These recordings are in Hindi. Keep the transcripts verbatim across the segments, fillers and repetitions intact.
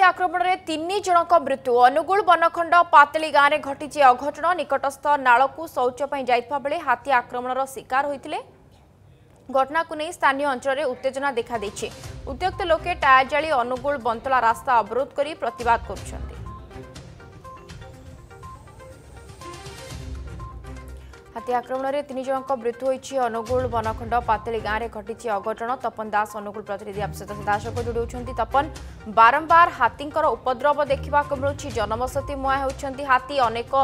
हाथी आक्रमण में तीन जन मृत्यु अनुगुल बनखंड पातेली गांव में घटी अघटन निकटस्थ नाल को शौच पर जाता बेले हाथी आक्रमण शिकार होते घटना को नहीं स्थानीय अंचल में उत्तेजना देखा देछि। उद्यक्त लोके टायर जाली अनुगुल बंतला रास्ता अवरोध कर प्रतिवाद कर हाथी आक्रमण में तीन जन मृत्यु होती अनुगुल बनखंड पातेली गांव में घटी अघटन। तपन दास अनुगुल प्रतिनिधि अभिषेक दास को जोड़ी। तपन, बारंबार हाथी उपद्रव देखा मिलूँ, जनवसती मुआ होती हाथी, अनेक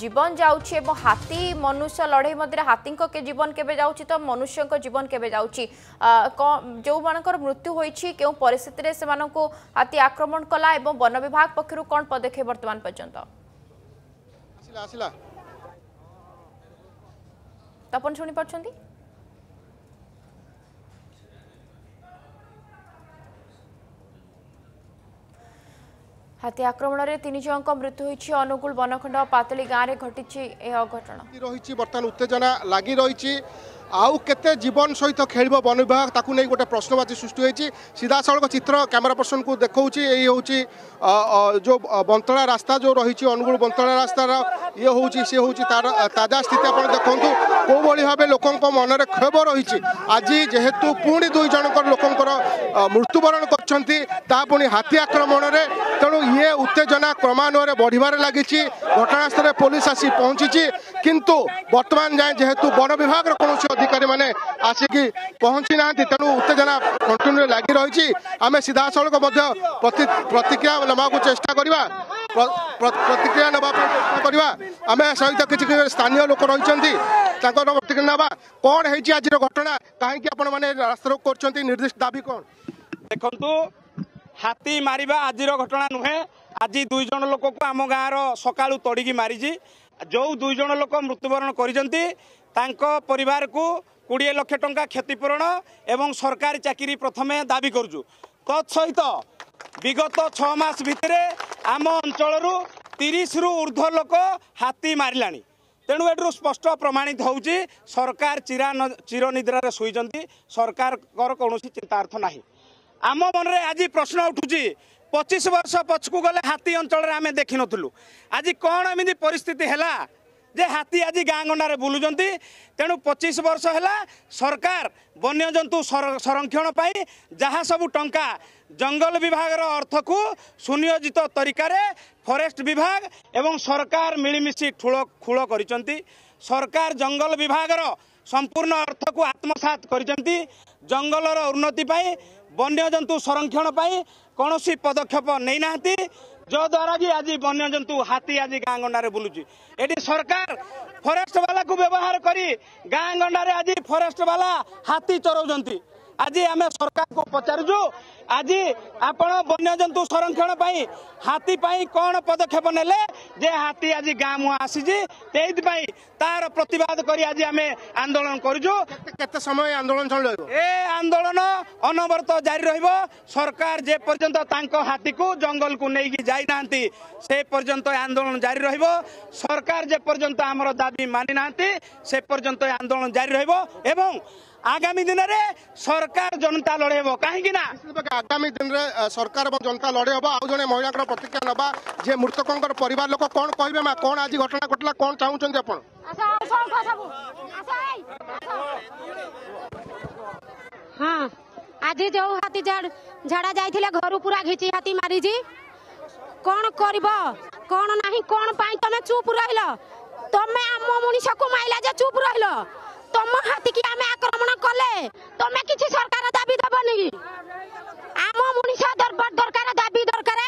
जीवन जाऊँगी और हाथी मनुष्य लड़े मध्य हाथी के जीवन केवे जाऊँगी तो मनुष्य जीवन केवे जाऊँगी। जो मानकर मृत्यु होती क्यों परिस्थिति से हाथी आक्रमण कला और वन विभाग पक्षर कौन पदक्षेप बर्तमान पर्यंत तपन शुणी पार्टी हाथी आक्रमण में तीन जन मृत्यु होती अनुगुल बनखंड पातेली गांव में घटी अघटन रही बर्तमान उत्तेजना लगी रही आउ केते जीवन सहित खेल वन विभाग ताकू नहीं गोटे प्रश्नवाची सृष्टि होती। सीधा सड़क चित्र कैमरा पर्सन को देखा ये हूँ जो बंतला रास्ता जो रही अनुगुल बंतला रास्तार ये हूँ सी हूँ तार ताजा स्थिति आप देखूँ कौ भाई भाव लोक मन में क्षोभ रही। आज जेहेतु पुणी दुई जन लोक मृत्युबरण कर हाथी आक्रमण में तेणु ये उत्तेजना क्रमान्वय बढ़िबार लगी। घटनास्थल पुलिस आसी पहुंची किंतु बर्तमान जाए जेहेतु वन विभाग कौन अधिकारी माने आसिकी पहुंची ना तेणु उत्तेजना कंटिन्यू लगी रही। आम सीधा सड़क प्रतिक्रिया नवाकू चेष्टा करवा प्रतिक्रिया नवा करवा आम सहित किसी स्थानीय लोक रही प्रतिक्रिया नवा कौन है आज घटना कहीं आपण मैंने रास्तारोक कर निर्दिष्ट दाबी कौन देखु हाथी मारिबा आज घटना नुहे। आज दुई जन लोक को आम गाँव रकालू तोड़ी मारिजी जो दुई जन लोक मृत्युबरण कर तांको परिवार को बीस लाख टंका क्षतिपूरण एवं सरकारी चाकरी प्रथम दाबी करूँ। तत्सहित तो विगत छह मास भितरे आम अंचल तीस रु ऊर्ध्व लोक हाथी मारिलाणी तेणु एठू स्पष्ट प्रमाणित होउची सरकार चिरा चिरनिद्रार सोइचंती। सरकार कौन चिंतार्थ नाही। आम मन में आज प्रश्न उठुची पच्चीस वर्ष पछकू गले हाथी अंचल में आम देखी नथुलु आज कौन एमती परिस्थिति है जे हाथी आज गाँ गंडार बुलूंट। तेणु पच्चीस वर्ष है सरकार वन्यजंतु संरक्षण पर जहाँ सबू टंका जंगल विभाग अर्थ को सुनियोजित तरीकर फॉरेस्ट विभाग एवं सरकार मिलमिशी ठूल खूल कर सरकार जंगल विभाग संपूर्ण अर्थ को आत्मसात कर जंगलर उन्नति वन्यजंतु संरक्षण पर कौन पदक्षेप नहीं ना जो द्वारा कि आज वन्यजंतु हाथी आज गाँ गंडार बुलूची। ये सरकार फॉरेस्ट वाला को व्यवहार करी गाँ गंडार आज फॉरेस्ट वाला हाथी चराउंट। आज आम सरकार को पचारू आज आप वन्यजंतु संरक्षण पर हाथी कौन पदक्षेप नेले जे हाथी आज गाँ मुआ आसीजी तार प्रतिवाद कर आज आम आंदोलन करूँ। केते समय आंदोलन चल ए आंदोलन अनवरत जारी रहिबो। सरकार जे पर्यंत तांको हाथी को जंगल को लेकिन जाई नांती से पर्यंत आंदोलन जारी रहिबो। सरकार जे पर्यंत आमर दाबी मानि नांती से पर्यंत आंदोलन जारी रहिबो एवं आगामी दिन में सरकार जनता लड़े कहीं आगामी दिन में सरकार और जनता लड़े हम आज जन महिला प्रतिक्रिया नवा जे मृतकों पर लोक कौन कहे माँ कौन आज घटना घटला कौन चाहते आप हाँ आज जो हाथी झाड़ा जाइए घर पूरा घिची हाथी मारिजी कौन कर कौन ना कौन तमें चुप रही तमें आम मनीष को माइला जे चुप रही तुम हाथी की आमे आक्रमण कले तमें किसी सरकार दाबी दबन कि आम मनीष दरकार दाबी दरकार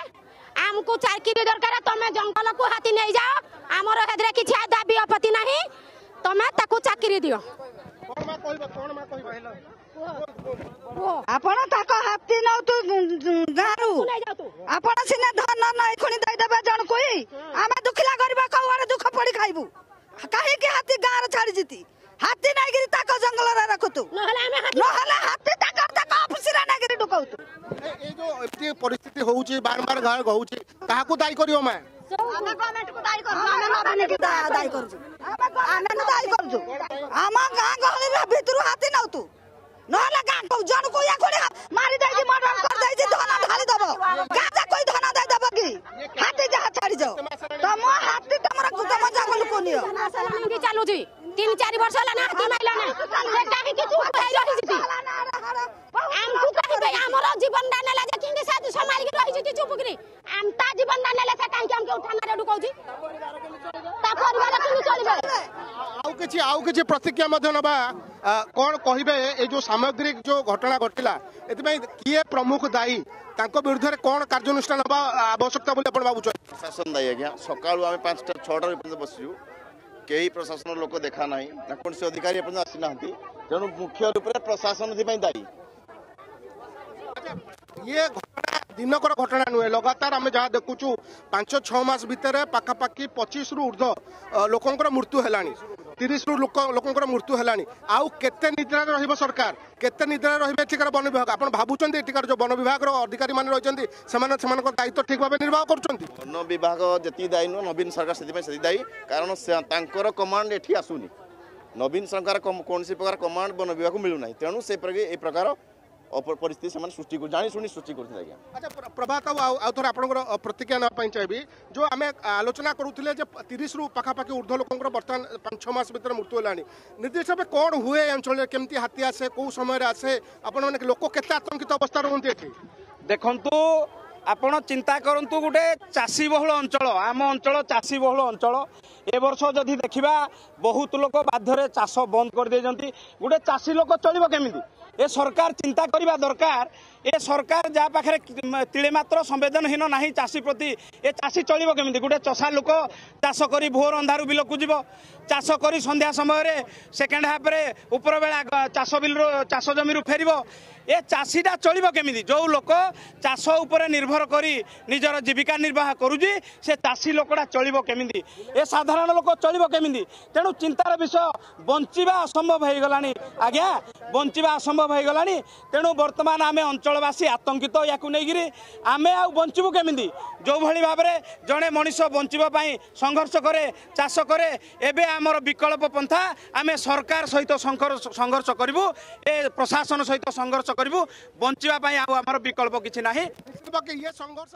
आमको चाकरी दरकार तमें जंगल को हाथी नहीं जाओ आमर हेदे कि दाबी आपत्ति ना तमें ताकू चाकरी दियो आपण ताको हाथी नौ तू गारू आपण सिना धन नहीं खुणी दे देबे जण कोई आमे दुखिला करबा कवर दुख पड़ी खाइबू काहे कि हाथी गार छाड़ी जीती हाथी नागिरी ताको जंगल रे रखतु नहला में नहला हाथी ताको ताको ऑफिसरा नागिरी डुकौतु ए जो एती परिस्थिति होउची बारंबार घर गहुची ताहाकू दाई करियो मा आमे गवर्नमेंट को दाई करजो आमे नबने के दाई करजो आमे न दाई करजो आमा गां गहली रे भीतर हाथी नउतु नहला गां को जन को या कोनी मारी देजी मर्डर कर देजी धना ढाली दबो गाजा कोई धना रोजी तीन चार वर्ष लाना ती महिला ना बेटा भी किछु उठाई रही छी हम कुत्रा के हमरो जीवन दाने ला देखिंगे साथ संभाल के रही छी चुप करी हम ता जीवन दाने ला से काहे के हमके उठाना रे डुकौजी ता परिवार के चली जाय आउ किछि आउ किछि प्रतिक्रिया मधे नबा कोन कहिबे ए जो सामग्रिक जो घटना घटिला एति में किए प्रमुख दायी ताको विरुद्ध रे कोन कार्यनुष्ठान नबा आवश्यकता बोले अपन बाबू शासन दायी आज्ञा सकाळू आमे पाँच टा छह टा रे बसियु कई प्रशासन लोक देखा ना कौन से अधिकारी आसी ना तेणु मुख्य रूप से प्रशासन दायी ये घटना दिनकर घटना नुहे लगातार आम जहाँ देखुचु पांच छह मास भितर पखापाखि पचीस रु ऊर्ध लोक मृत्यु है तीस रु लोक मृत्यु है आउ केते निद्रा रहिबो सरकार केते निद्रा रहिबे एठिकार वन विभाग आप भावुचंती एठिकार जो वन विभाग अधिकारी माने रहिचंती सेमाने सेमानक दायित्व ठीक भाव निर्वाह करचंती वन विभाग जति दायी नु नवीन सरकार सेति पय सेति दायी कारण तांकर कमांड एठी आसुनी नवीन सरकार कौन सी प्रकार कमांड वन विभाग को मिलू नाही तेनु से प्रकार परिस्थिति से सृष्टि को जानी शुनी सृष्टि करते हैं। अच्छा प्रभात आउ आउ थोड़ा आपंकर प्रतिक्रिया नापी चाहिए जो आम आलोचना करूले तीस रु पखापाखि ऊर्ध लोक बर्तमान पांच छह मास भर मृत्यु है निर्दिष्ट भाव कौन हुए अंचल केमती हाथी आसे कौ समय आसे आपण मैंने लोक केते आतंकित अवस्था रुहत देखु आपण चिंता करूँ गोटे चाषी बहुल अंचल आम अंचल चाषी बहुल अंचल ए वर्ष जदि देखा बहुत लोक बाध्य चाष बंद करदे गोटे चाषी लोक चलो केमी ए सरकार चिंता करवा दरकार ए सरकार जहाँ पाखे तिले मात्र संवेदनहीन ना चाषी प्रति ए चाषी चलो केमी गोटे चषा लोक चाष कर भोर अंधारू बिल को जीव चाष कर संध्या समय सेकेंड हाफ रे ऊपर बेला चाष बिल चाष जमी फेर ए चाषीटा चलो केमी जो लोक चाष उपर निर्भर करी निजर जीविका निर्वाह करुँगी से चाषी लोकटा चलो केमी ए साधारण लोक चलो केमी तेणु चिंतार विषय बंचवा असंभव हो गला आज्ञा बंचवा असंभव हो गला तेणु बर्तमान आम अंचल वासी आतंकित या नहीं आम आ बचबू केमी जो भाई भाव में जड़े मनीष बचाई संघर्ष करे चाष करे एवं आमर विकल्प पंथा आम सरकार सहित संघर्ष करूँ ए प्रशासन सहित संघर्ष करूँ बचाई आमर विकल्प किसी ना संघर्ष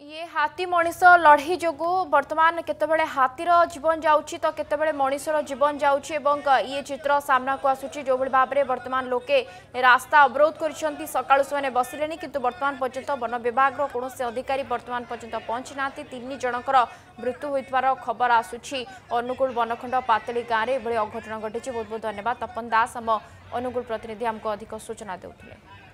ये हाथी मनीष लड़े जो बर्तमान केतबेले हाथीर जीवन जाऊँच तो केतबेले मनीषर जीवन जाऊँच ये चित्र सामना को आसूची जो भाव में बर्तमान लोके रास्ता अवरोध कर सकाल से बसिले किंतु बर्तमान पर्यंत वन विभाग कौन से अधिकारी बर्तमान पर्यंत पहुंची ना तीन जनकर मृत्यु होइतवार खबर आसूची अनुकूल वनखंड पातली गाँव में यह अघटन घटी बहुत बहुत धन्यवाद तपन दास अनुकूल प्रतिनिधि आमको अधिक सूचना देउथिले।